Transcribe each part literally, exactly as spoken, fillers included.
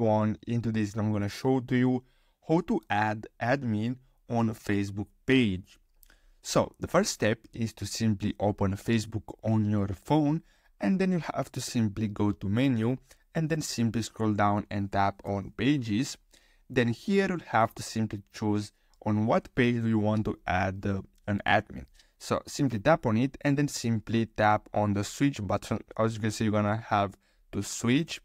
on into this, I'm going to show to you how to add admin on a Facebook page. So the first step is to simply open Facebook on your phone, and then you have to simply go to menu and then simply scroll down and tap on pages. Then here you'll have to simply choose on what page you want to add uh, an admin. So simply tap on it and then simply tap on the switch button. As you can see, you're gonna have to switch,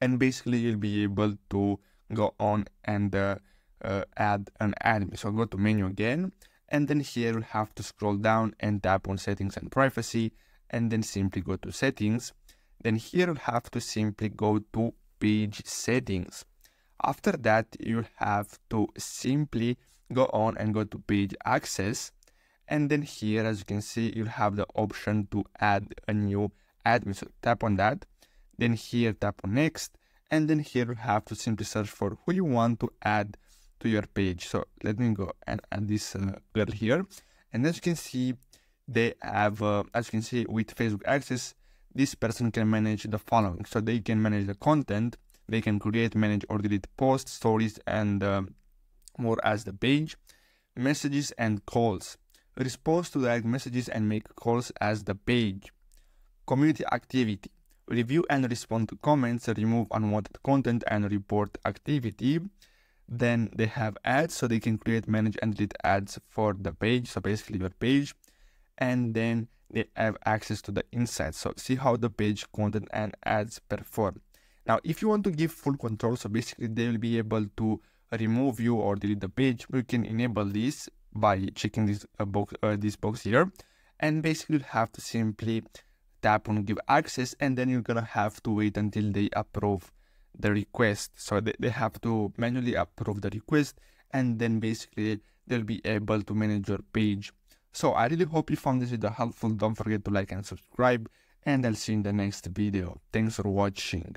and basically you'll be able to go on and uh, uh, add an admin. So go to menu again, and then here you'll have to scroll down and tap on settings and privacy, and then simply go to settings. Then here you'll have to simply go to page settings. After that, you'll have to simply go on and go to page access. And then here, as you can see, you'll have the option to add a new admin. So tap on that. Then here, tap on next. And then here, you have to simply search for who you want to add to your page. So let me go and add this uh, girl here. And as you can see, they have, uh, as you can see, with Facebook Access, this person can manage the following. So they can manage the content. They can create, manage, or delete posts, stories, and uh, more as the page, messages and calls, response to direct messages and make calls as the page, community activity, review and respond to comments, remove unwanted content and report activity. Then they have ads, so they can create, manage, and delete ads for the page, so basically your page. And then they have access to the insights, so see how the page content and ads perform. Now, if you want to give full control, so basically they will be able to remove you or delete the page, you can enable this by checking this uh, box, uh, this box here. And basically you have to simply tap on give access, and then you're gonna have to wait until they approve the request. So they, they have to manually approve the request, and then basically they'll be able to manage your page. So I really hope you found this video helpful. Don't forget to like and subscribe, and I'll see you in the next video. Thanks for watching.